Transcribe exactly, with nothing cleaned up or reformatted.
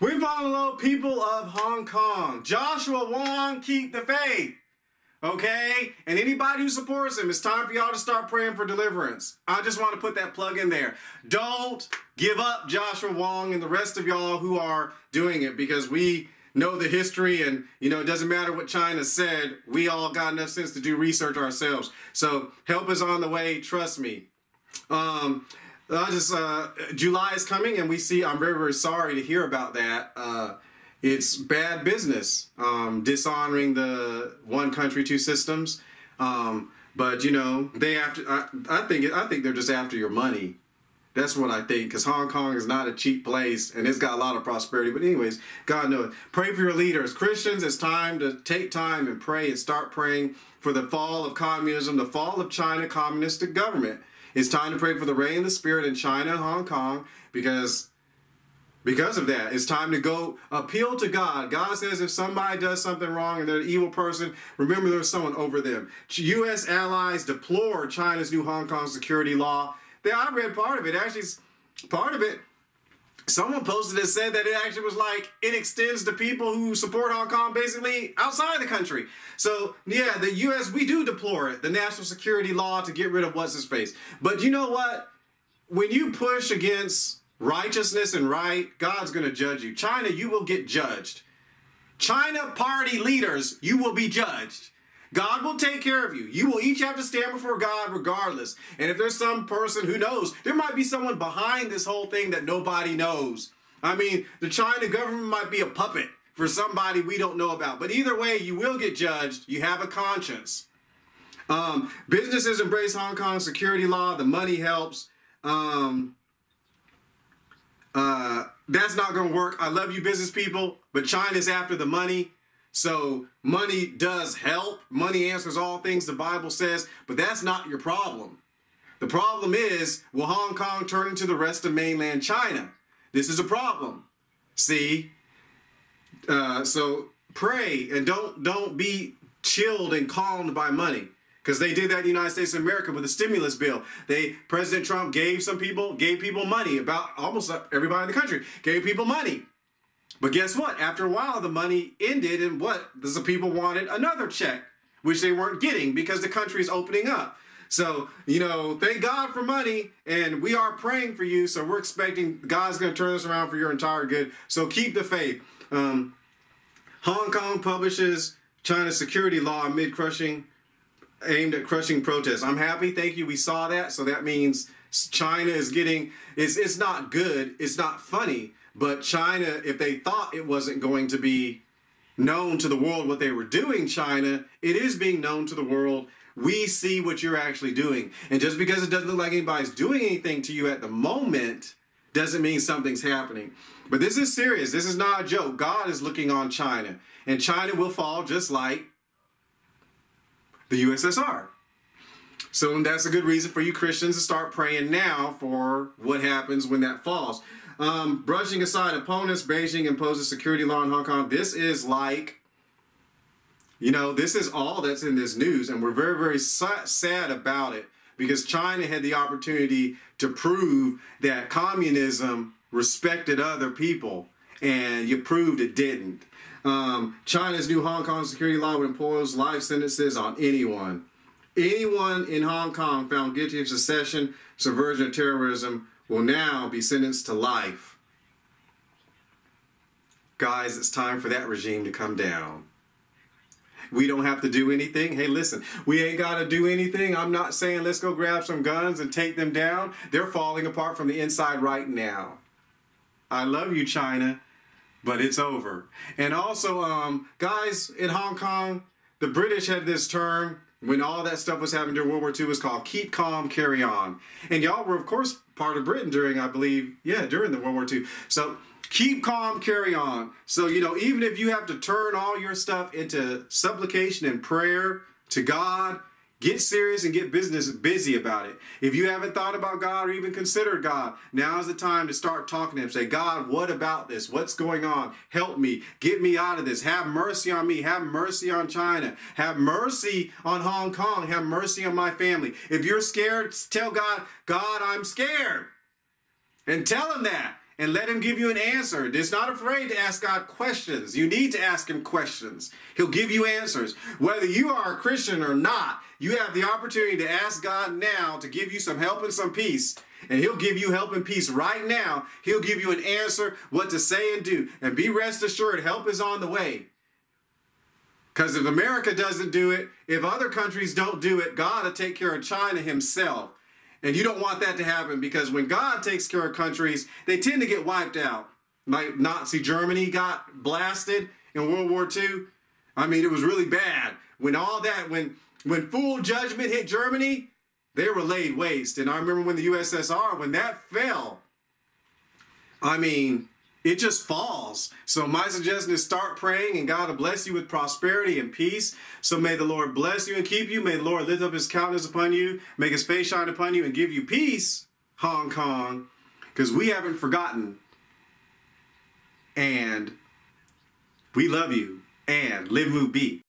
We fall in love, people of Hong Kong. Joshua Wong, keep the faith. Okay? And anybody who supports him, it's time for y'all to start praying for deliverance. I just want to put that plug in there. Don't give up Joshua Wong and the rest of y'all who are doing it, because we know the history, and, you know, it doesn't matter what China said. We all got enough sense to do research ourselves. So help is on the way. Trust me. Um... I just, uh, July is coming, and we see, I'm very, very sorry to hear about that. Uh, it's bad business, um, dishonoring the one country, two systems. Um, but, you know, they after, I, I think, I think they're just after your money. That's what I think, because Hong Kong is not a cheap place, and it's got a lot of prosperity. But anyways, God knows. Pray for your leaders. Christians, it's time to take time and pray and start praying for the fall of communism, the fall of China communistic government. It's time to pray for the reign of the Spirit in China and Hong Kong, because because of that. It's time to go appeal to God. God says if somebody does something wrong and they're an evil person, remember there's someone over them. U S allies deplore China's new Hong Kong security law. They, I read part of it. Actually, part of it, someone posted and said that it actually was like, it extends to people who support Hong Kong basically outside the country. So yeah, the U S, we do deplore it, the national security law to get rid of what's his face. But you know what? When you push against righteousness and right, God's going to judge you. China, you will get judged. China party leaders, you will be judged. God will take care of you. You will each have to stand before God regardless. And if there's some person who knows, there might be someone behind this whole thing that nobody knows. I mean, the China government might be a puppet for somebody we don't know about. But either way, you will get judged. You have a conscience. Um, businesses embrace Hong Kong security law. The money helps. Um, uh, that's not going to work. I love you, business people, but China's after the money. So money does help. Money answers all things, the Bible says, but that's not your problem. The problem is, will Hong Kong turn into the rest of mainland China? This is a problem. See? Uh, so pray and don't, don't be chilled and calmed by money, because they did that in the United States of America with the stimulus bill. They, President Trump gave some people, gave people money, about almost everybody in the country, gave people money. But guess what? After a while, the money ended, and what? The people wanted another check, which they weren't getting because the country is opening up. So, you know, thank God for money, and we are praying for you. So we're expecting God's going to turn this around for your entire good. So keep the faith. Um, Hong Kong publishes China security law amid crushing, aimed at crushing protests. I'm happy. Thank you. We saw that. So that means China is getting, it's, it's not good. It's not funny. But China, if they thought it wasn't going to be known to the world what they were doing, China, it is being known to the world. We see what you're actually doing. And just because it doesn't look like anybody's doing anything to you at the moment doesn't mean something's happening. But this is serious. This is not a joke. God is looking on China. And China will fall just like the U S S R. So that's a good reason for you Christians to start praying now for what happens when that falls. Um, brushing aside opponents, Beijing imposes security law in Hong Kong. This is like, you know, this is all that's in this news. And we're very, very sad about it, because China had the opportunity to prove that communism respected other people, and you proved it didn't. Um, China's new Hong Kong security law would impose life sentences on anyone. Anyone in Hong Kong found guilty of secession, subversion, or terrorism will now be sentenced to life. Guys, it's time for that regime to come down. We don't have to do anything. Hey, listen, we ain't got to do anything. I'm not saying let's go grab some guns and take them down. They're falling apart from the inside right now. I love you, China, but it's over. And also, um, guys, in Hong Kong, the British had this term when all that stuff was happening during World War Two. It was called keep calm, carry on. And y'all were, of course, part of Britain during, I believe, yeah, during the World War Two. So keep calm, carry on. So, you know, even if you have to turn all your stuff into supplication and prayer to God, get serious and get business busy about it. If you haven't thought about God or even considered God, now is the time to start talking to him. Say, God, what about this? What's going on? Help me. Get me out of this. Have mercy on me. Have mercy on China. Have mercy on Hong Kong. Have mercy on my family. If you're scared, tell God, God, I'm scared. And tell him that. and let him give you an answer. It's not afraid to ask God questions. You need to ask him questions. He'll give you answers. Whether you are a Christian or not, you have the opportunity to ask God now to give you some help and some peace. And he'll give you help and peace right now. He'll give you an answer, what to say and do. And be rest assured, help is on the way. Because if America doesn't do it, if other countries don't do it, God will take care of China himself. And you don't want that to happen, because when God takes care of countries, they tend to get wiped out. Like Nazi Germany got blasted in World War Two. I mean, it was really bad. When all that, when, when full judgment hit Germany, they were laid waste. And I remember when the U S S R, when that fell, I mean, it just falls. So my suggestion is start praying, and God will bless you with prosperity and peace. So may the Lord bless you and keep you. May the Lord lift up his countenance upon you, make his face shine upon you, and give you peace, Hong Kong, because we haven't forgotten. And we love you. And live, move, be.